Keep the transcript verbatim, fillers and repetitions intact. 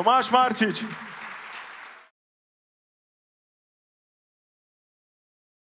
Tomaž Marčič.